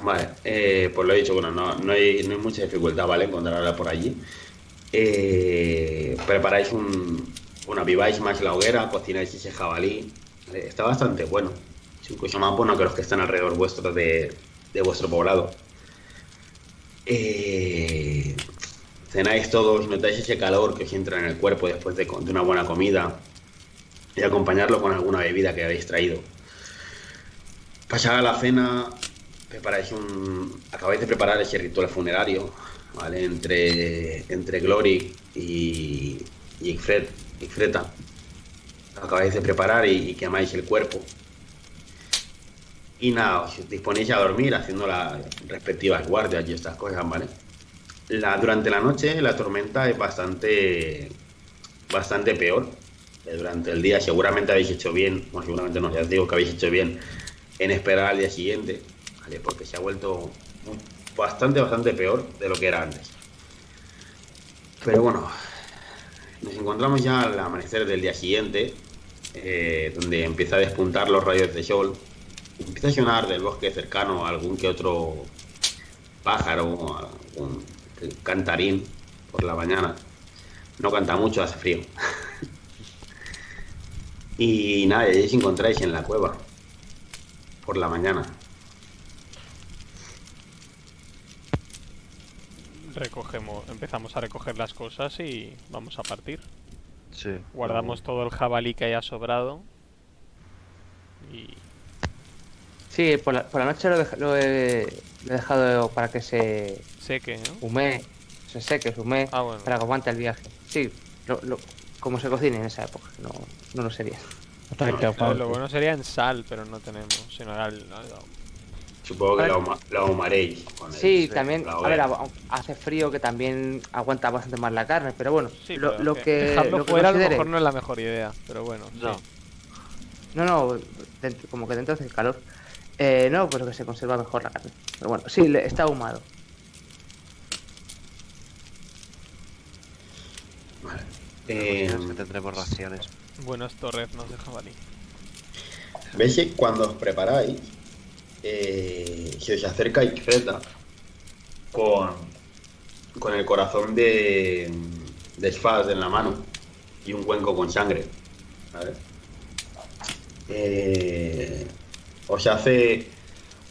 Vale, pues lo he dicho, bueno, no hay mucha dificultad, ¿vale?, encontrarla por allí. Preparáis aviváis más la hoguera, cocináis ese jabalí. Está bastante bueno. Es incluso más bueno que los que están alrededor vuestro de vuestro poblado. Cenáis todos, notáis ese calor que os entra en el cuerpo después de una buena comida y acompañarlo con alguna bebida que habéis traído. Pasada la cena, acabáis de preparar ese ritual funerario, ¿vale?, entre Glory y Ygfreta. Acabáis de preparar y quemáis el cuerpo. Y nada, os disponéis a dormir haciendo las respectivas guardias y estas cosas, ¿vale? Durante la noche la tormenta es bastante peor que durante el día. Seguramente habéis hecho bien, bueno, seguramente no, ya os digo que habéis hecho bien en esperar al día siguiente, ¿vale?, porque se ha vuelto bastante peor de lo que era antes. Pero bueno, nos encontramos ya al amanecer del día siguiente, donde empieza a despuntar los rayos de sol. Empieza a sonar del bosque cercano algún que otro pájaro, algún cantarín por la mañana. No canta mucho, hace frío. Y nada, allí os encontráis en la cueva por la mañana. Empezamos a recoger las cosas y vamos a partir. Sí. Guardamos todo el jabalí que haya sobrado y... Sí, por la noche lo he dejado para que se seque, ¿no? Se seque, ah, bueno, para que aguante el viaje. Sí, como se cocina en esa época, no lo sería. Lo bueno sería en sal, pero no tenemos, sino supongo que lo ahumaréis. Sí, también, a ver, hace frío que también aguanta bastante más la carne, pero bueno, sí, dejarlo fuera a lo mejor no es la mejor idea, pero bueno. No, sí. Como que dentro hace calor. No, pero que se conserva mejor la carne. Pero bueno, sí, está ahumado. Vale. Tendremos raciones. Buenos torreznos de jabalí. ¿Veis que cuando os preparáis, se os acerca Ygfreta con el corazón de Sfath en la mano y un cuenco con sangre? ¿Vale? Os hace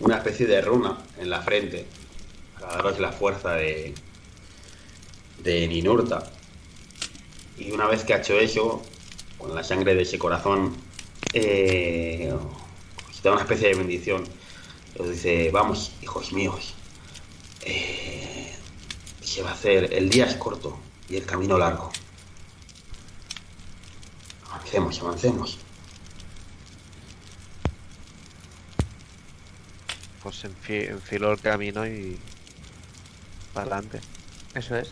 una especie de runa en la frente para daros la fuerza de Ninurta. Y una vez que ha hecho eso, con la sangre de ese corazón, os da una especie de bendición. Os dice: vamos, hijos míos, se va a hacer, el día es corto y el camino largo. Avancemos, avancemos. Pues enfiló el camino y para adelante. Eso es.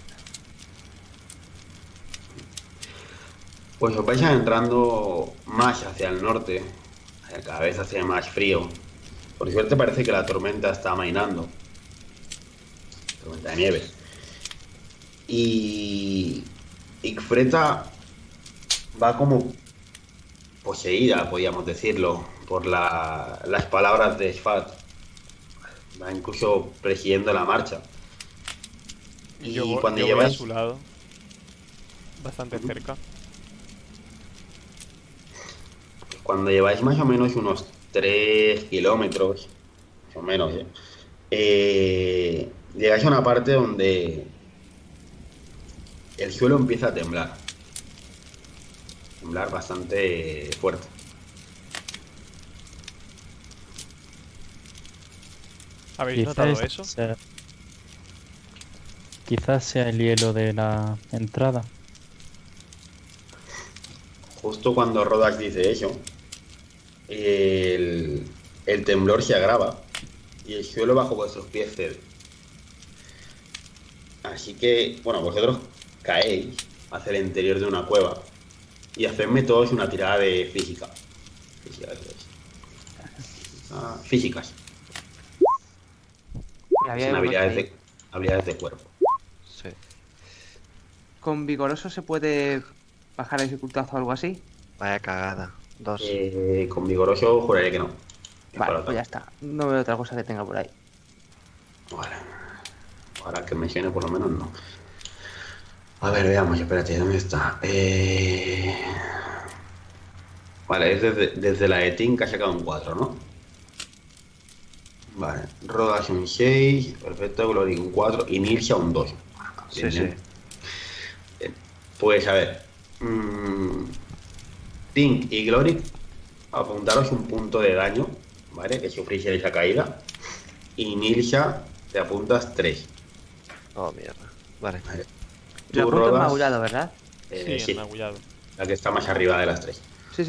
Pues os vais adentrando más hacia el norte. Cada vez hace más frío. Por suerte parece que la tormenta está amainando. Tormenta de nieve. Y Ygfreta va como poseída, podríamos decirlo. por las palabras de Sfath, incluso presidiendo la marcha. Y yo, cuando yo llevas... voy a su lado, bastante cerca. Cuando lleváis más o menos unos 3 kilómetros, más o menos, llegáis a una parte donde el suelo empieza a temblar. Temblar bastante fuerte. ¿Habéis notado eso? Quizás sea el hielo de la entrada. Justo cuando Rodak dice eso, el temblor se agrava y el suelo bajo vuestros pies cede. Así que, bueno, vosotros caéis hacia el interior de una cueva y hacedme todos una tirada de física. Físicas. Son habilidades de cuerpo. Sí. ¿Con vigoroso se puede bajar la dificultad o algo así? Vaya cagada. 2. Con vigoroso juraré que no. Vale, pues ya está. No veo otra cosa que tenga por ahí. Vale. Ahora que me llene por lo menos no. A ver, veamos. Espérate, ¿dónde está? Vale, es desde la Etin que ha sacado un 4, ¿no? Vale, Rodas un 6, perfecto, Glory un 4 y Nilsa un 2. Bien, sí, bien. Sí. Pues a ver, Tink y Glory, apuntaros un punto de daño, ¿vale? Que sufrís esa caída. Y Nilsa, te apuntas 3. Oh, mierda. Vale. Tú apuntas en magullado, ¿verdad? Sí, en magullado. La que está más arriba de las 3. Sí.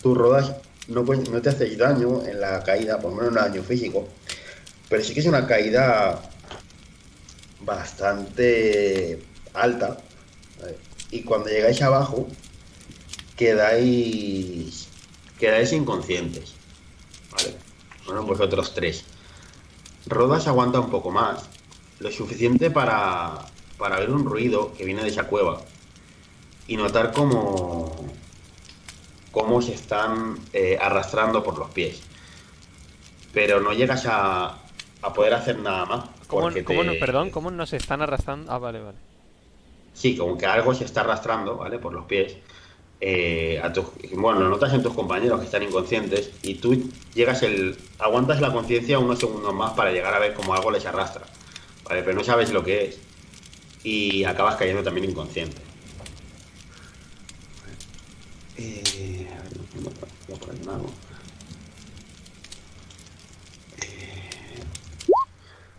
Tú, Rodas, no te hacéis daño en la caída, por lo menos un daño físico, pero sí que es una caída bastante alta, ¿vale? Y cuando llegáis abajo quedáis inconscientes, ¿vale? Bueno, vosotros 3. Rodas aguanta un poco más, lo suficiente para ver un ruido que viene de esa cueva y notar cómo se están arrastrando por los pies. Pero no llegas a poder hacer nada más. ¿Cómo no se están arrastrando? Ah, vale. Sí, como que algo se está arrastrando, ¿vale? Por los pies. Lo notas en tus compañeros que están inconscientes y tú aguantas la conciencia unos segundos más para llegar a ver cómo algo les arrastra, ¿vale? Pero no sabes lo que es y acabas cayendo también inconsciente.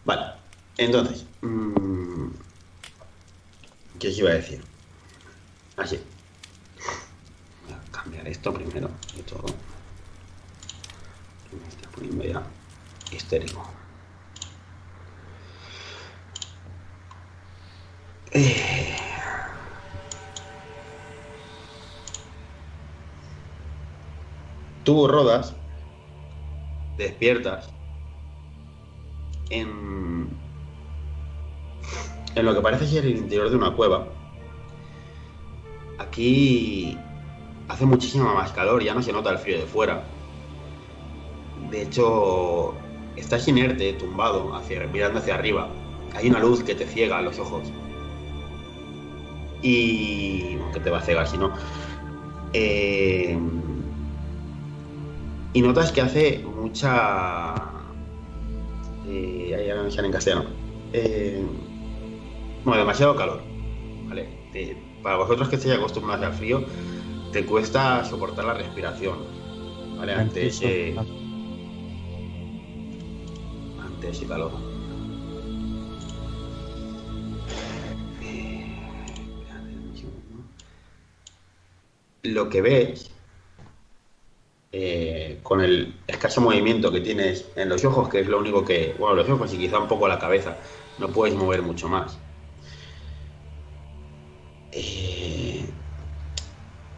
Vale, entonces, ¿qué os iba a decir? Así. Voy a cambiar esto primero de todo. Me está poniendo ya histérico. Tú, Rodas, despiertas en lo que parece ser el interior de una cueva. Aquí hace muchísimo más calor, ya no se nota el frío de fuera. De hecho, estás inerte, tumbado, mirando hacia arriba. Hay una luz que te ciega los ojos. Y... que te va a cegar, si no. Y notas que hace mucha... ahí ahora me sale en castellano. Demasiado calor, ¿vale? Para vosotros que estéis acostumbrados al frío, te cuesta soportar la respiración, ¿vale? Ante ese calor. Lo que ves... con el escaso movimiento que tienes en los ojos, que es lo único que... Bueno, los ojos y quizá un poco la cabeza. No puedes mover mucho más.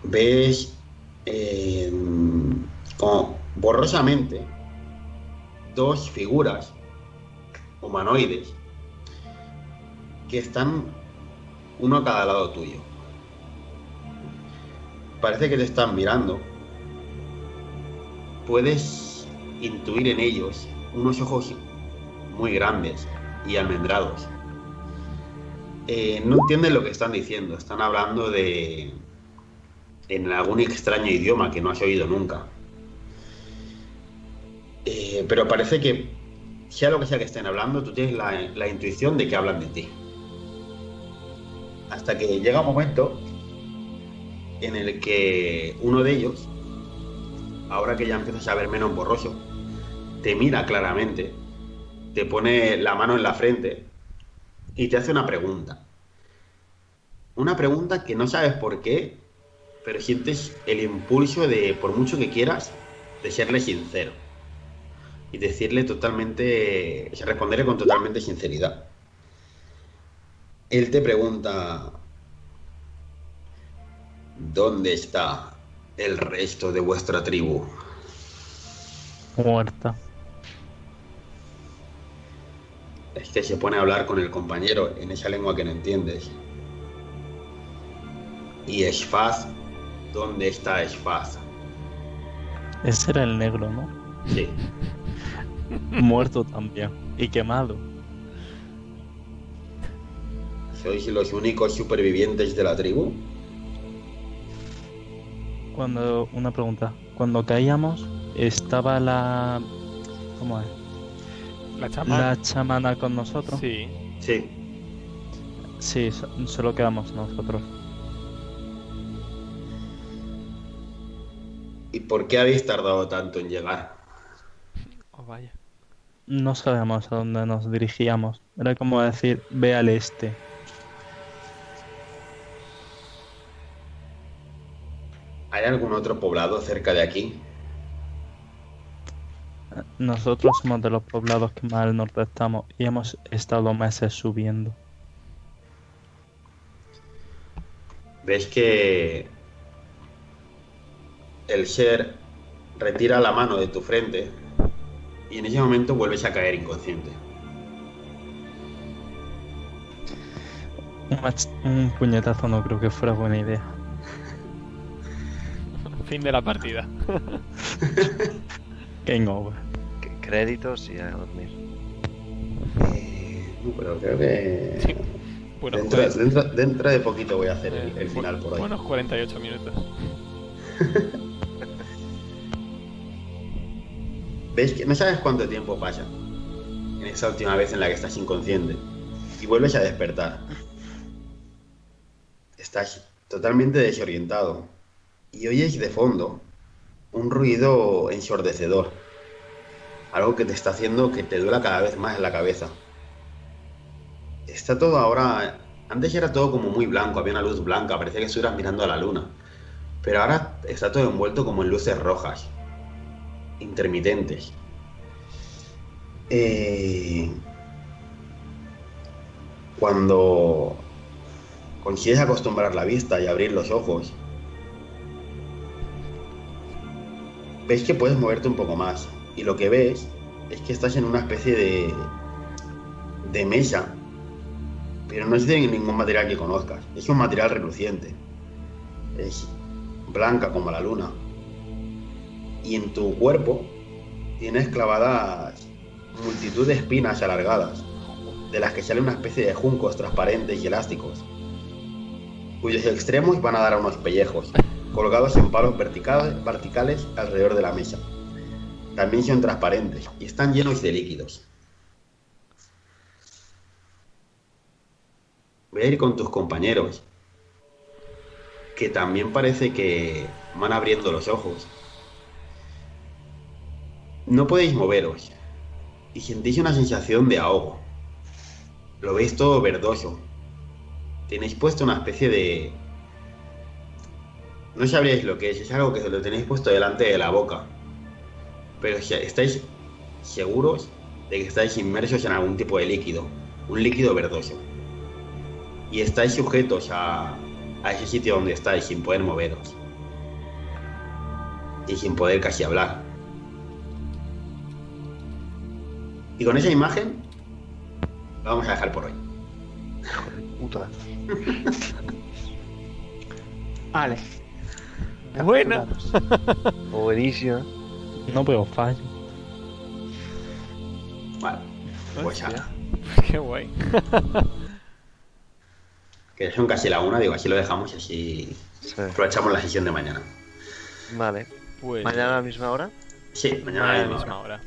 Ves... como borrosamente... 2 figuras humanoides que están uno a cada lado tuyo. Parece que te están mirando puedes intuir en ellos unos ojos muy grandes y almendrados. No entienden lo que están diciendo, están hablando de en algún extraño idioma que no has oído nunca. Pero parece que, sea lo que sea que estén hablando, tú tienes la intuición de que hablan de ti. Hasta que llega un momento en el que uno de ellos, ahora que ya empiezas a ver menos borroso, te mira claramente, te pone la mano en la frente y te hace una pregunta. Una pregunta que no sabes por qué, pero sientes el impulso de, por mucho que quieras, de serle sincero y decirle totalmente, o sea, responderle con totalmente sinceridad. Él te pregunta: ¿dónde está el resto de vuestra tribu? Muerta. Es que se pone a hablar con el compañero en esa lengua que no entiendes. ¿Y Sfath? ¿Dónde está Sfath? Ese era el negro, ¿no? Sí. Muerto también. Y quemado. ¿Sois los únicos supervivientes de la tribu? Una pregunta. Cuando caíamos, estaba la... ¿Cómo es? La chamana con nosotros. Sí. Sí. Sí, solo quedamos nosotros. ¿Y por qué habéis tardado tanto en llegar? Oh, vaya. No sabemos a dónde nos dirigíamos. Era como decir, ve al este. ¿Hay algún otro poblado cerca de aquí? Nosotros somos de los poblados que más al norte estamos y hemos estado meses subiendo. ¿Ves que el ser retira la mano de tu frente y en ese momento vuelves a caer inconsciente? Un puñetazo no creo que fuera buena idea. Fin de la partida. Game over. Créditos y a dormir. Pero creo que... Sí. Bueno, dentro de poquito voy a hacer el final por hoy. Buenos 48 minutos. ¿Ves que no sabes cuánto tiempo pasa en esa última vez en la que estás inconsciente? Y vuelves a despertar. Estás totalmente desorientado. Y oyes de fondo un ruido ensordecedor. Algo que te está haciendo que te duela cada vez más en la cabeza. Está todo ahora... Antes era todo como muy blanco, había una luz blanca, parecía que estuvieras mirando a la luna. Pero ahora está todo envuelto como en luces rojas, intermitentes. Cuando consigues acostumbrar la vista y abrir los ojos, ves que puedes moverte un poco más, y lo que ves es que estás en una especie de mesa, pero no es de ningún material que conozcas, es un material reluciente, es blanca como la luna, y en tu cuerpo tienes clavadas multitud de espinas alargadas, de las que sale una especie de juncos transparentes y elásticos, cuyos extremos van a dar a unos pellejos, colgados en palos verticales alrededor de la mesa. También son transparentes y están llenos de líquidos. Voy a ir con tus compañeros, que también parece que van abriendo los ojos. No podéis moveros y sentís una sensación de ahogo. Lo veis todo verdoso. Tenéis puesto una especie de... No sabríais lo que es algo que lo tenéis puesto delante de la boca. Pero estáis seguros de que estáis inmersos en algún tipo de líquido, un líquido verdoso. Y estáis sujetos a ese sitio donde estáis, sin poder moveros. Y sin poder casi hablar. Y con esa imagen, la vamos a dejar por hoy. Hijo de puta. Vale. Buena. Buenísima. No veo fallo. Vale, pues ala. Qué guay. Que son casi la una, digo, así lo dejamos y así sí. Aprovechamos la sesión de mañana. Vale, pues... ¿Mañana a la misma hora? Sí, mañana a la misma hora.